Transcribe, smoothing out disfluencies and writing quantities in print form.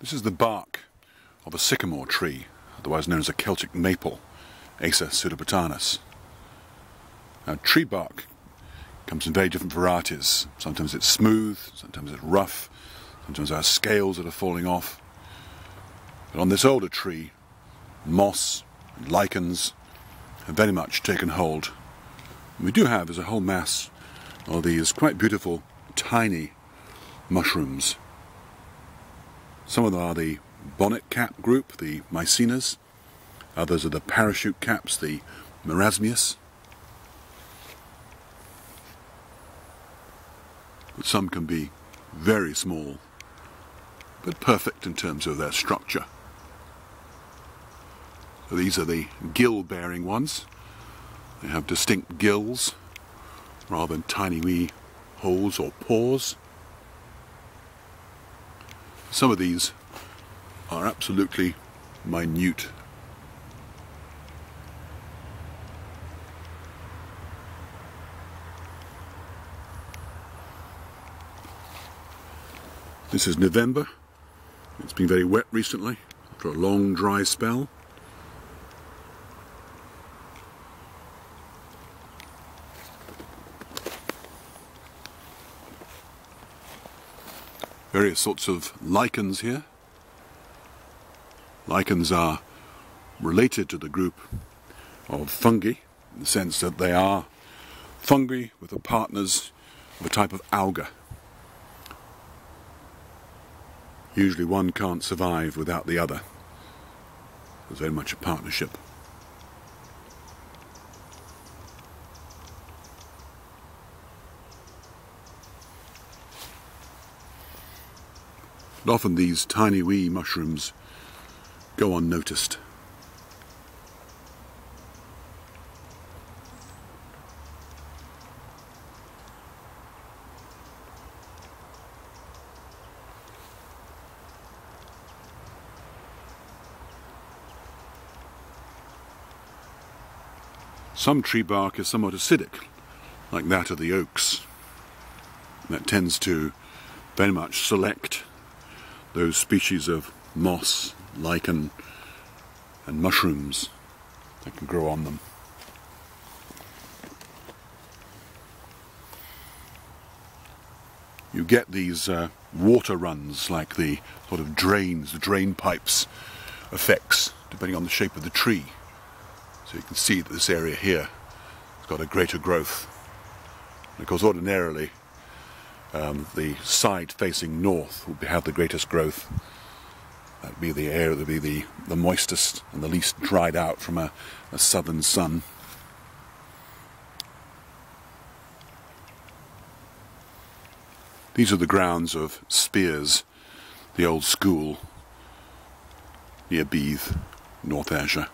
This is the bark of a sycamore tree, otherwise known as a Celtic maple, Acer pseudoplatanus. Now, tree bark comes in very different varieties. Sometimes it's smooth, sometimes it's rough, sometimes there are scales that are falling off. But on this older tree, moss and lichens have very much taken hold. And we do have, as a whole mass, all these quite beautiful, tiny mushrooms. Some of them are the bonnet cap group, the Mycenas. Others are the parachute caps, the Marasmius. But some can be very small, but perfect in terms of their structure. So these are the gill-bearing ones. They have distinct gills, rather than tiny wee holes or pores. Some of these are absolutely minute. This is November. It's been very wet recently, after a long dry spell. Various sorts of lichens here. Lichens are related to the group of fungi in the sense that they are fungi with the partners of a type of alga. Usually one can't survive without the other. There's very much a partnership. But often these tiny wee mushrooms go unnoticed. Some tree bark is somewhat acidic, like that of the oaks. And that tends to very much select those species of moss, lichen and mushrooms that can grow on them. You get these water runs, like the sort of drains, the drain pipes effects, depending on the shape of the tree. So you can see that this area here has got a greater growth. And of course, ordinarily, the side facing north would have the greatest growth. That would be the area that would be the moistest and the least dried out from a southern sun. These are the grounds of Spears, the old school near Beith, North Ayrshire.